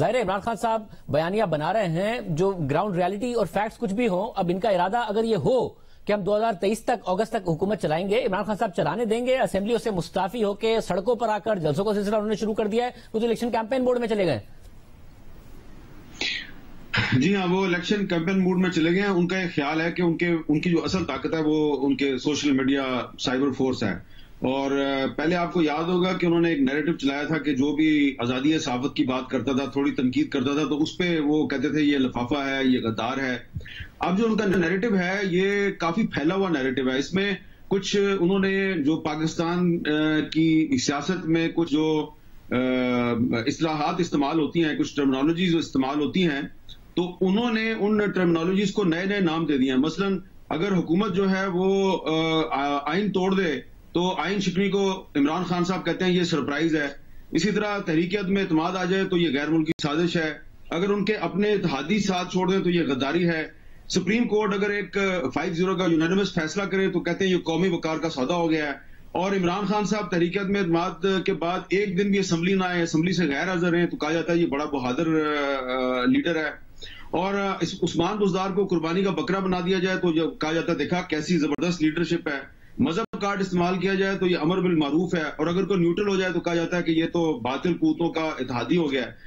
जाहिर है इमरान खान साहब बयानिया बना रहे हैं जो ग्राउंड रियलिटी और फैक्ट्स कुछ भी हो। अब इनका इरादा अगर ये हो कि हम 2023 तक अगस्त तक हुकूमत चलाएंगे, इमरान खान साहब चलाने देंगे, असेंबली उससे मुस्ताफी होकर सड़कों पर आकर जलसों का सिलसिला उन्होंने शुरू कर दिया है, वो तो इलेक्शन कैंपेन बोर्ड में चले गए। जी हाँ, वो इलेक्शन कैंपेन मूड में चले गए हैं। उनका एक ख्याल है कि उनकी जो असल ताकत है वो उनके सोशल मीडिया साइबर फोर्स है। और पहले आपको याद होगा कि उन्होंने एक नैरेटिव चलाया था कि जो भी आज़ादी सहाफ़त की बात करता था, थोड़ी तनकीद करता था, तो उस पर वो कहते थे ये लफाफा है, ये गद्दार है। अब जो उनका नैरेटिव है ये काफ़ी फैला हुआ नैरेटिव है। इसमें कुछ उन्होंने जो पाकिस्तान की सियासत में कुछ जो इस्लाहात इस्तेमाल होती हैं, कुछ टर्मिनोलॉजीज इस्तेमाल होती हैं, तो उन्होंने उन टर्मिनोलॉजीज को नए नए नाम दे दिए हैं। मसलन अगर हुकूमत जो है वो आइन तोड़ दे तो आइन शिकनी को इमरान खान साहब कहते हैं ये सरप्राइज है। इसी तरह तहरीक-ए-अदम में एतमाद आ जाए तो ये गैर मुल्की साजिश है। अगर उनके अपने इत्तेहादी साथ छोड़ दें तो ये गद्दारी है। सुप्रीम कोर्ट अगर एक 5-0 का यूनानिमस फैसला करे तो कहते हैं ये कौमी वकार का सौदा हो गया है। और इमरान खान साहब तहरीक-ए-अदम में एतमाद के बाद एक दिन भी असम्बली ना आए, असम्बली से गैर हाजिर हैं तो कहा जाता है ये बड़ा बहादुर लीडर है। और इस उस्मान बुजदार को कुर्बानी का बकरा बना दिया जाए तो कहा जाता है देखा कैसी जबरदस्त लीडरशिप है। मजहब कार्ड इस्तेमाल किया जाए तो ये अमर बिल मारूफ है, और अगर कोई न्यूट्रल हो जाए तो कहा जाता है कि ये तो बातिल कूतों का इत्तेहादी हो गया है।